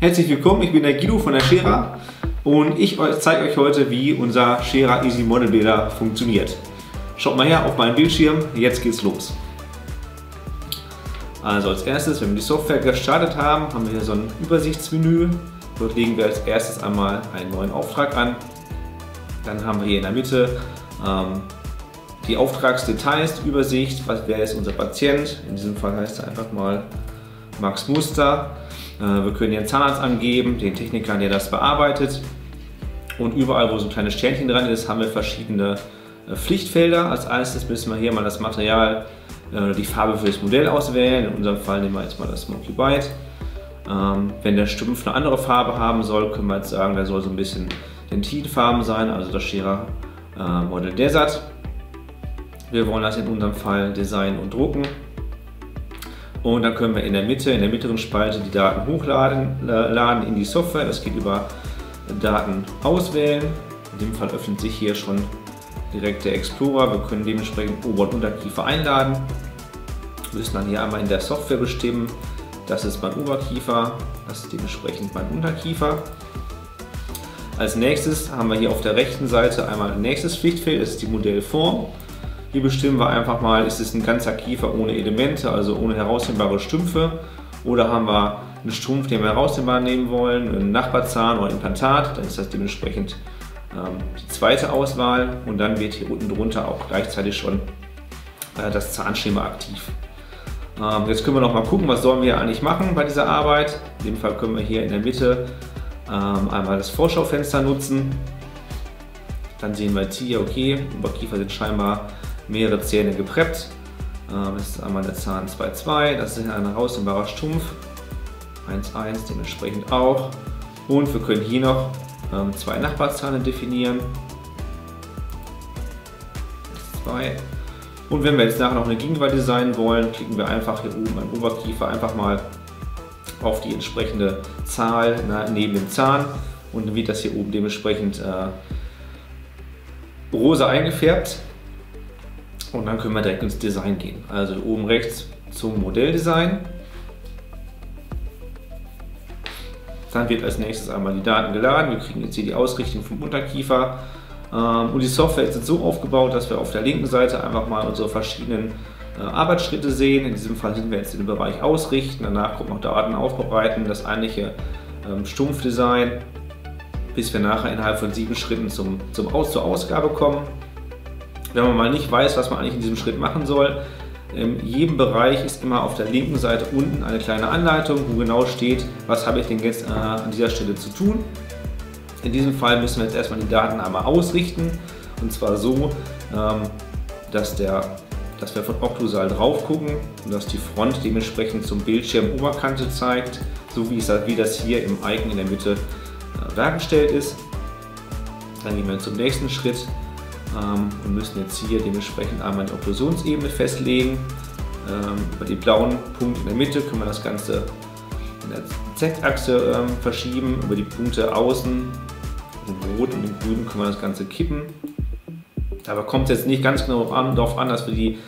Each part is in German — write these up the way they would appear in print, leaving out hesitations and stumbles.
Herzlich willkommen, ich bin der Guido von der SHERA und ich zeige euch heute, wie unser SHERA Easy Model Builder funktioniert. Schaut mal her auf meinen Bildschirm, jetzt geht's los. Also als erstes, wenn wir die Software gestartet haben, haben wir hier so ein Übersichtsmenü. Dort legen wir als erstes einmal einen neuen Auftrag an. Dann haben wir hier in der Mitte die Auftragsdetails, Übersicht, wer ist unser Patient. In diesem Fall heißt er einfach mal Max Muster. Wir können den Zahnarzt angeben, den Techniker, der das bearbeitet. Und überall, wo so ein kleines Sternchen dran ist, haben wir verschiedene Pflichtfelder. Als erstes müssen wir hier mal das Material, die Farbe für das Modell auswählen. In unserem Fall nehmen wir jetzt mal das Monkey White. Wenn der Stumpf eine andere Farbe haben soll, können wir jetzt sagen, der soll so ein bisschen Dentinfarben sein, also das SHERA Model Desert. Wir wollen das in unserem Fall designen und drucken. Und dann können wir in der Mitte, in der mittleren Spalte die Daten hochladen in die Software. Das geht über Daten auswählen. In dem Fall öffnet sich hier schon direkt der Explorer. Wir können dementsprechend Ober- und Unterkiefer einladen. Wir müssen dann hier einmal in der Software bestimmen, das ist mein Oberkiefer, das ist dementsprechend mein Unterkiefer. Als nächstes haben wir hier auf der rechten Seite einmal ein nächstes Pflichtfeld, das ist die Modellform. Hier bestimmen wir einfach mal, ist es ein ganzer Kiefer ohne Elemente, also ohne herausnehmbare Stümpfe, oder haben wir einen Stumpf, den wir herausnehmbar nehmen wollen, einen Nachbarzahn oder ein Implantat, dann ist das dementsprechend die zweite Auswahl, und dann wird hier unten drunter auch gleichzeitig schon das Zahnschema aktiv. Jetzt können wir noch mal gucken, was sollen wir eigentlich machen bei dieser Arbeit. In dem Fall können wir hier in der Mitte einmal das Vorschaufenster nutzen. Dann sehen wir jetzt hier, okay, über Kiefer sind scheinbar mehrere Zähne gepreppt. Das ist einmal der Zahn 2,2, das ist ein herausnehmbarer Stumpf, 1,1 dementsprechend auch. Und wir können hier noch zwei Nachbarzahnen definieren. 2. Und wenn wir jetzt nachher noch eine Gegenwart designen wollen, klicken wir einfach hier oben am Oberkiefer einfach mal auf die entsprechende Zahl neben dem Zahn, und dann wird das hier oben dementsprechend rosa eingefärbt. Und dann können wir direkt ins Design gehen. Also oben rechts zum Modelldesign. Dann wird als nächstes einmal die Daten geladen. Wir kriegen jetzt hier die Ausrichtung vom Unterkiefer. Und die Software ist jetzt so aufgebaut, dass wir auf der linken Seite einfach mal unsere verschiedenen Arbeitsschritte sehen. In diesem Fall sind wir jetzt in dem Bereich Ausrichten. Danach kommt noch Daten aufbereiten, das eigentliche Stumpfdesign, bis wir nachher innerhalb von 7 Schritten zur Ausgabe kommen. Wenn man mal nicht weiß, was man eigentlich in diesem Schritt machen soll, in jedem Bereich ist immer auf der linken Seite unten eine kleine Anleitung, wo genau steht, was habe ich denn jetzt an dieser Stelle zu tun. In diesem Fall müssen wir jetzt erstmal die Daten einmal ausrichten, und zwar so, dass wir von okklusal drauf gucken und dass die Front dementsprechend zum Bildschirm Oberkante zeigt, so wie das hier im Icon in der Mitte dargestellt ist. Dann gehen wir zum nächsten Schritt und müssen jetzt hier dementsprechend einmal die Okklusionsebene festlegen. Über die blauen Punkte in der Mitte können wir das Ganze in der Z-Achse verschieben, über die Punkte außen, im Rot und im Grün können wir das Ganze kippen. Aber kommt es jetzt nicht ganz genau darauf an, dass wir die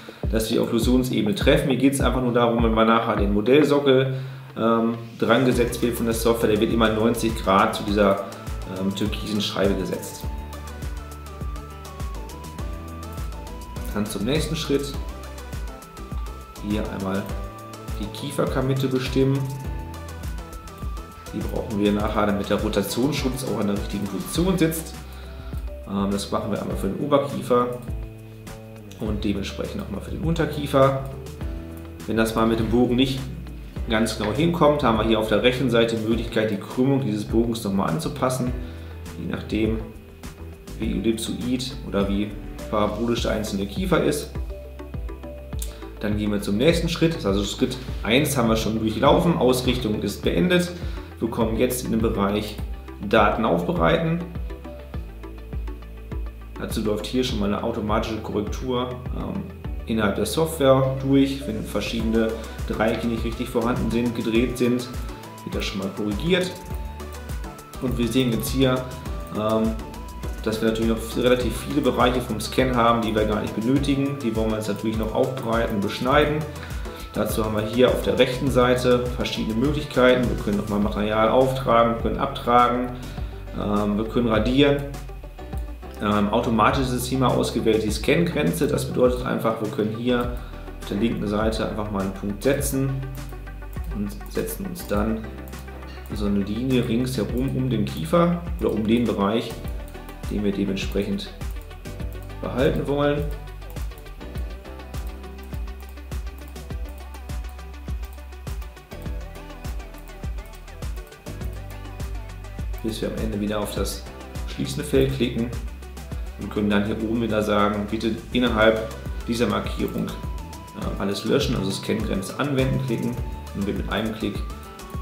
Okklusionsebene treffen. Mir geht es einfach nur darum, wenn man nachher den Modellsockel dran gesetzt wird von der Software, der wird immer 90 Grad zu dieser türkisen Scheibe gesetzt. Dann zum nächsten Schritt hier einmal die Kieferkammitte bestimmen. Die brauchen wir nachher, damit der Rotationsschutz auch in der richtigen Position sitzt. Das machen wir einmal für den Oberkiefer und dementsprechend auch mal für den Unterkiefer. Wenn das mal mit dem Bogen nicht ganz genau hinkommt, haben wir hier auf der rechten Seite die Möglichkeit, die Krümmung dieses Bogens nochmal anzupassen. Je nachdem, wie ellipsoid oder wie parabolisch der einzelne Kiefer ist. Dann gehen wir zum nächsten Schritt. Also Schritt 1 haben wir schon durchlaufen, Ausrichtung ist beendet. Wir kommen jetzt in den Bereich Daten aufbereiten. Dazu läuft hier schon mal eine automatische Korrektur innerhalb der Software durch. Wenn verschiedene Dreiecke nicht richtig vorhanden sind, gedreht sind, wird das schon mal korrigiert. Und wir sehen jetzt hier, dass wir natürlich noch relativ viele Bereiche vom Scan haben, die wir gar nicht benötigen. Die wollen wir jetzt natürlich noch aufbereiten, beschneiden. Dazu haben wir hier auf der rechten Seite verschiedene Möglichkeiten. Wir können nochmal Material auftragen, wir können abtragen, wir können radieren. Automatisch ist hier mal ausgewählt die Scan-Grenze. Das bedeutet einfach, wir können hier auf der linken Seite einfach mal einen Punkt setzen und setzen uns dann so eine Linie ringsherum um den Kiefer oder um den Bereich, den wir dementsprechend behalten wollen. Bis wir am Ende wieder auf das schließende Feld klicken und können dann hier oben wieder sagen, bitte innerhalb dieser Markierung alles löschen, also Scan-Grenze anwenden klicken und wird mit einem Klick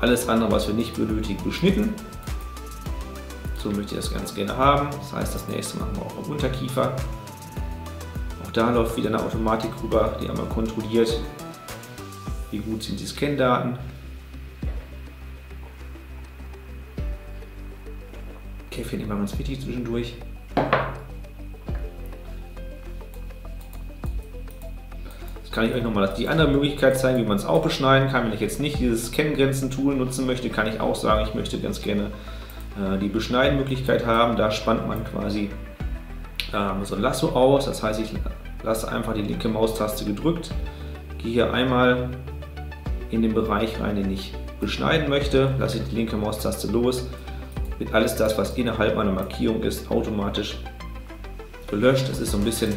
alles andere, was wir nicht benötigen, beschnitten. So möchte ich das ganz gerne haben. Das heißt, das nächste machen wir auch am Unterkiefer. Auch da läuft wieder eine Automatik rüber, die einmal kontrolliert, wie gut sind die Scan-Daten. Käffchen immer ganz wichtig zwischendurch. Jetzt kann ich euch nochmal die andere Möglichkeit zeigen, wie man es auch beschneiden kann. Wenn ich jetzt nicht dieses Scan-Grenzen-Tool nutzen möchte, kann ich auch sagen, ich möchte ganz gerne die Beschneiden-Möglichkeit haben. Da spannt man quasi so ein Lasso aus. Das heißt, ich lasse einfach die linke Maustaste gedrückt, gehe hier einmal in den Bereich rein, den ich beschneiden möchte, lasse ich die linke Maustaste los, wird alles das, was innerhalb meiner Markierung ist, automatisch gelöscht. Das ist so ein bisschen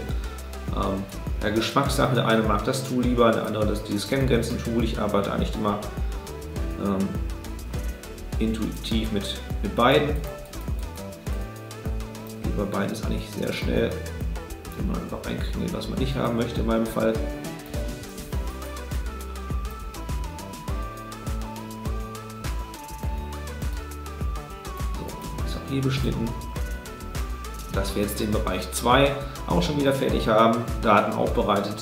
eine Geschmackssache. Der eine mag das Tool lieber, der andere das dieses Scan-Grenzen-Tool. Ich arbeite eigentlich immer intuitiv mit beiden. Über beiden ist eigentlich sehr schnell, wenn man einfach einkriegt, was man nicht haben möchte in meinem Fall. Beschnitten, dass wir jetzt den Bereich 2 auch schon wieder fertig haben, Daten aufbereitet,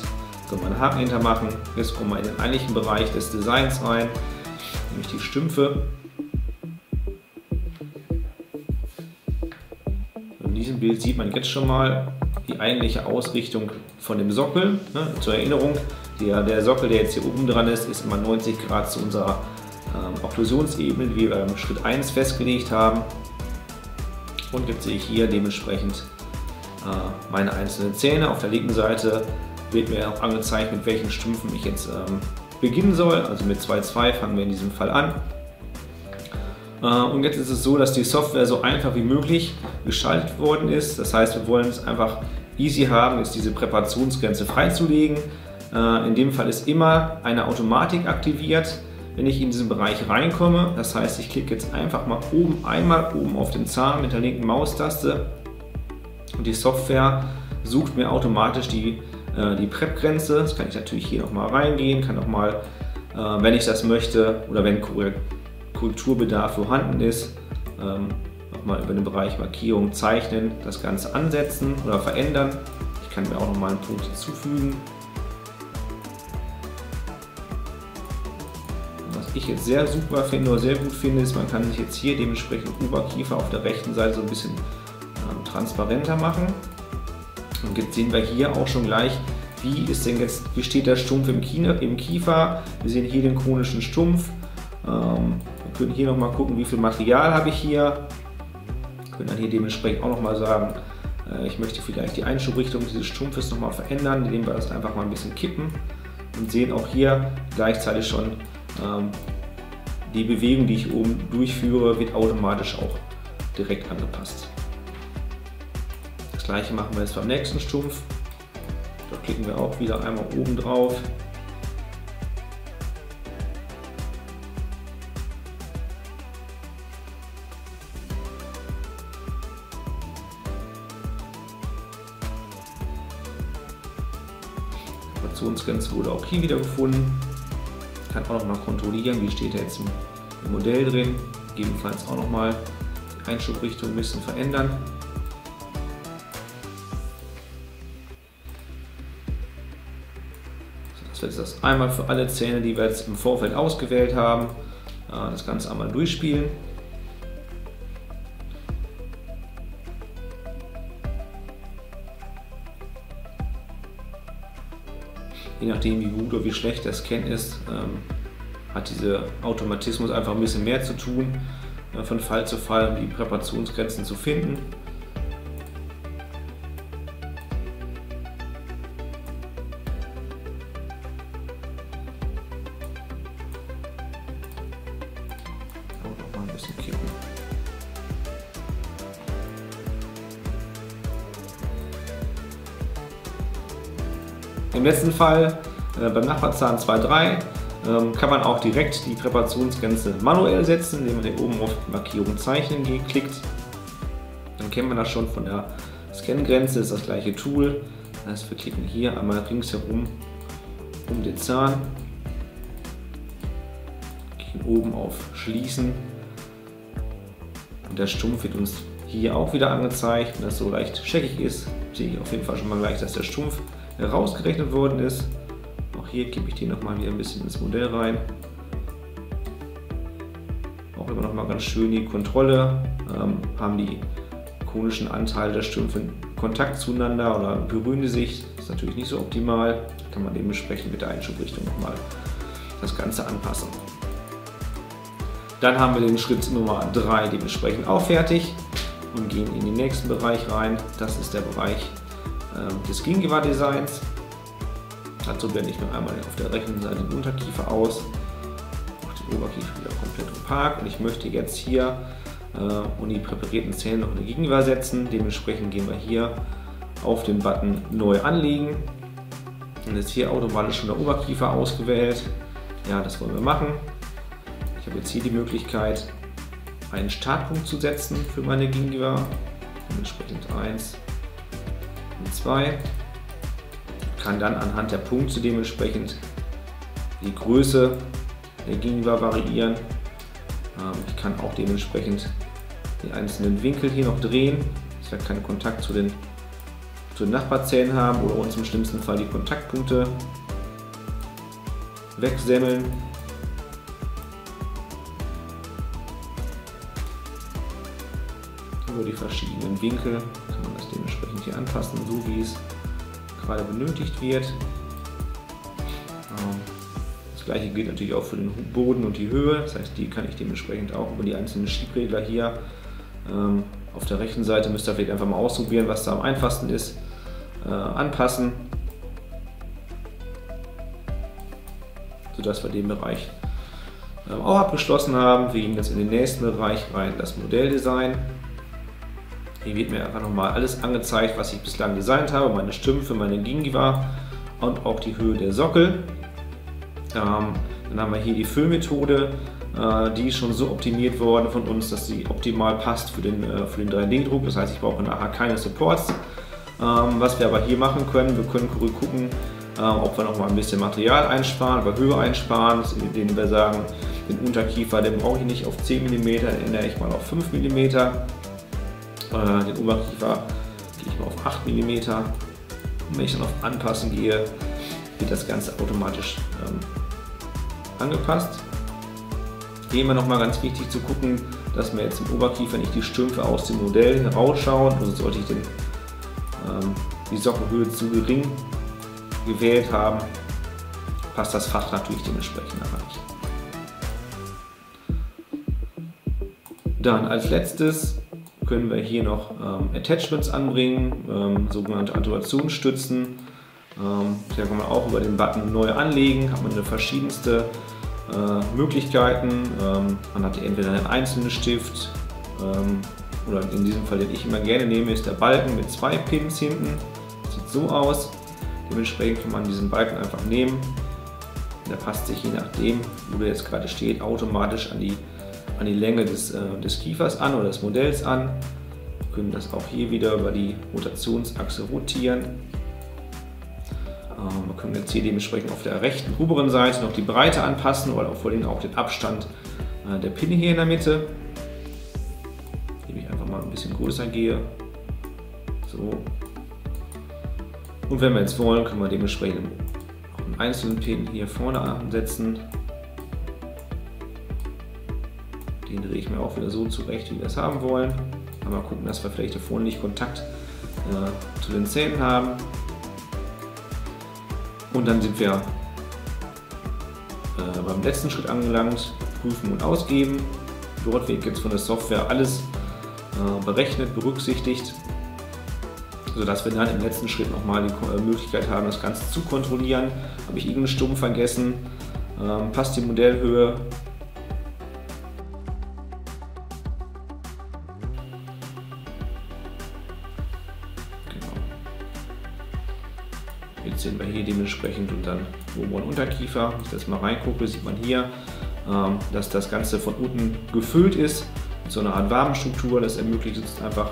können wir einen Haken hintermachen. Jetzt kommen wir in den eigentlichen Bereich des Designs rein, nämlich die Stümpfe. In diesem Bild sieht man jetzt schon mal die eigentliche Ausrichtung von dem Sockel. Zur Erinnerung, der Sockel, der jetzt hier oben dran ist, ist immer 90 Grad zu unserer Okklusionsebene, die wir beim Schritt 1 festgelegt haben. Und jetzt sehe ich hier dementsprechend meine einzelnen Zähne. Auf der linken Seite wird mir auch angezeigt, mit welchen Stümpfen ich jetzt beginnen soll. Also mit 2,2 fangen wir in diesem Fall an. Und jetzt ist es so, dass die Software so einfach wie möglich gestaltet worden ist. Das heißt, wir wollen es einfach easy haben, jetzt diese Präparationsgrenze freizulegen. In dem Fall ist immer eine Automatik aktiviert, wenn ich in diesen Bereich reinkomme. Das heißt, ich klicke jetzt einfach mal einmal oben auf den Zahn mit der linken Maustaste und die Software sucht mir automatisch die Prep-Grenze. Das kann ich natürlich hier nochmal reingehen, kann nochmal, wenn ich das möchte oder wenn Korrekturbedarf vorhanden ist, nochmal über den Bereich Markierung zeichnen, das Ganze ansetzen oder verändern. Ich kann mir auch nochmal einen Punkt hinzufügen. Ich jetzt sehr super finde oder sehr gut finde, ist, man kann sich jetzt hier dementsprechend Oberkiefer auf der rechten Seite so ein bisschen transparenter machen. Und jetzt sehen wir hier auch schon gleich, wie steht der Stumpf im Kiefer. Wir sehen hier den konischen Stumpf. Wir können hier nochmal gucken, wie viel Material habe ich hier. Wir können dann hier dementsprechend auch nochmal sagen, ich möchte vielleicht die Einschubrichtung dieses Stumpfes nochmal verändern, indem wir das einfach mal ein bisschen kippen und sehen auch hier gleichzeitig schon, die Bewegung, die ich oben durchführe, wird automatisch auch direkt angepasst. Das gleiche machen wir jetzt beim nächsten Stumpf. Da klicken wir auch wieder einmal oben drauf. Die Operationsgrenze wurde auch hier wieder gefunden. Ich kann auch noch mal kontrollieren, wie steht er jetzt im Modell drin. Gegebenenfalls auch noch mal die Einschubrichtung ein bisschen verändern. So, das wird das einmal für alle Zähne, die wir jetzt im Vorfeld ausgewählt haben, das Ganze einmal durchspielen. je nachdem wie gut oder wie schlecht das Scan ist, hat dieser Automatismus einfach ein bisschen mehr zu tun, von Fall zu Fall, um die Präparationsgrenzen zu finden. Im letzten Fall beim Nachbarzahn 2,3 kann man auch direkt die Präparationsgrenze manuell setzen, indem man hier oben auf Markierung Zeichnen klickt. Dann kennt man das schon von der Scan-Grenze, ist das gleiche Tool. Das heißt, wir klicken hier einmal ringsherum um den Zahn, gehen oben auf Schließen und der Stumpf wird uns hier auch wieder angezeigt. Wenn das so leicht scheckig ist, sehe ich auf jeden Fall schon mal gleich, dass der Stumpf rausgerechnet worden ist. Auch hier gebe ich den nochmal wieder ein bisschen ins Modell rein. Auch immer nochmal ganz schön die Kontrolle. Haben die konischen Anteile der Stümpfe Kontakt zueinander oder berühren die sich? Das ist natürlich nicht so optimal. Kann man dementsprechend mit der Einschubrichtung nochmal das Ganze anpassen. Dann haben wir den Schritt Nummer 3 dementsprechend auch fertig und gehen in den nächsten Bereich rein. Das ist der Bereich des Gingiva-Designs. Dazu blende ich noch einmal auf der rechten Seite den Unterkiefer aus, mache den Oberkiefer wieder komplett opak und ich möchte jetzt hier und die präparierten Zähne noch eine Gingiva setzen. Dementsprechend gehen wir hier auf den Button Neu anlegen. Dann ist hier automatisch schon der Oberkiefer ausgewählt. Ja, das wollen wir machen. Ich habe jetzt hier die Möglichkeit, einen Startpunkt zu setzen für meine Gingiva. Dementsprechend 1. 2, kann dann anhand der Punkte dementsprechend die Größe der Gingiva variieren. Ich kann auch dementsprechend die einzelnen Winkel hier noch drehen, dass wir keinen Kontakt zu den Nachbarzähnen haben oder uns im schlimmsten Fall die Kontaktpunkte wegsemmeln. Über die verschiedenen Winkel kann man das dementsprechend hier anpassen, so wie es gerade benötigt wird. Das gleiche gilt natürlich auch für den Boden und die Höhe, das heißt, die kann ich dementsprechend auch über die einzelnen Schiebregler hier auf der rechten Seite, müsst ihr vielleicht einfach mal ausprobieren, was da am einfachsten ist, anpassen, sodass wir den Bereich auch abgeschlossen haben. Wir gehen jetzt in den nächsten Bereich rein, das Modelldesign. Hier wird mir einfach nochmal alles angezeigt, was ich bislang designt habe, meine Stümpfe, meine Gingiva und auch die Höhe der Sockel. Dann haben wir hier die Füllmethode, die ist schon so optimiert worden von uns, dass sie optimal passt für den 3D-Druck, das heißt, ich brauche nachher keine Supports. Was wir aber hier machen können, wir können gucken, ob wir nochmal ein bisschen Material einsparen, oder Höhe einsparen, indem wir sagen, den Unterkiefer, den brauche ich nicht auf 10 mm, den ändere ich mal auf 5 mm. Den Oberkiefer gehe ich mal auf 8 mm und wenn ich dann auf Anpassen gehe, wird das Ganze automatisch angepasst. Hier immer nochmal ganz wichtig zu gucken, dass mir jetzt im Oberkiefer nicht die Stümpfe aus dem Modell herausschauen, also sollte ich die Sockelhöhe zu gering gewählt haben, passt das Fach natürlich dementsprechend an. Dann als letztes können wir hier noch Attachments anbringen, sogenannte Artikulationsstützen. Da kann man auch über den Button Neu anlegen, hat man eine verschiedenste Möglichkeiten. Man hat entweder einen einzelnen Stift oder in diesem Fall, den ich immer gerne nehme, ist der Balken mit 2 Pins hinten. Das sieht so aus. Dementsprechend kann man diesen Balken einfach nehmen. Der passt sich je nachdem, wo der jetzt gerade steht, automatisch an die Länge des Kiefers an oder des Modells an. Wir können das auch hier wieder über die Rotationsachse rotieren. Wir können jetzt hier dementsprechend auf der rechten oberen Seite noch die Breite anpassen oder vor allem auch den Abstand der Pinne hier in der Mitte. Indem ich einfach mal ein bisschen größer gehe. So. Und wenn wir jetzt wollen, können wir dementsprechend auch einen einzelnen Pin hier vorne ansetzen. Den drehe ich mir auch wieder so zurecht, wie wir es haben wollen. Aber mal gucken, dass wir vielleicht da vorne nicht Kontakt zu den Zähnen haben. Und dann sind wir beim letzten Schritt angelangt, prüfen und ausgeben. Dort wird jetzt von der Software alles berechnet, berücksichtigt, sodass wir dann im letzten Schritt nochmal die Möglichkeit haben, das Ganze zu kontrollieren. Habe ich irgendeinen Stumpf vergessen? Passt die Modellhöhe? Genau. Jetzt sehen wir hier dementsprechend und dann oberen Unterkiefer. Wenn ich das mal reingucke, sieht man hier, dass das Ganze von unten gefüllt ist. So eine Art Wabenstruktur, das ermöglicht uns einfach,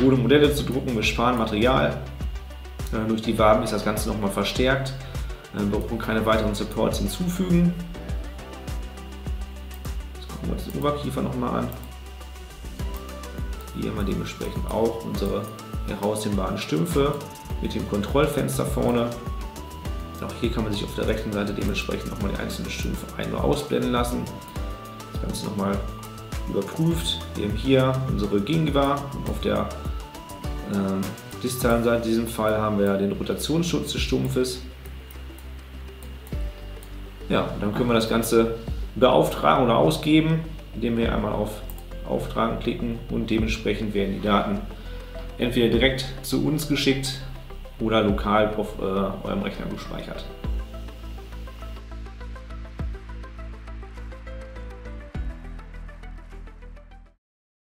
hohle Modelle zu drucken. Wir sparen Material. Durch die Waben ist das Ganze nochmal verstärkt. Wir brauchen keine weiteren Supports hinzufügen. Jetzt gucken wir uns den Oberkiefer nochmal an. Hier haben wir dementsprechend auch unsere heraushebaren Stümpfe mit dem Kontrollfenster vorne. Auch hier kann man sich auf der rechten Seite dementsprechend nochmal die einzelnen Stümpfe ein- oder ausblenden lassen. Das Ganze nochmal überprüft. Wir haben hier unsere Gegengewicht und auf der distalen Seite, in diesem Fall, haben wir den Rotationsschutz des Stumpfes. Ja, und dann können wir das Ganze beauftragen oder ausgeben, indem wir einmal auf Auftragen klicken und dementsprechend werden die Daten entweder direkt zu uns geschickt oder lokal auf eurem Rechner gespeichert.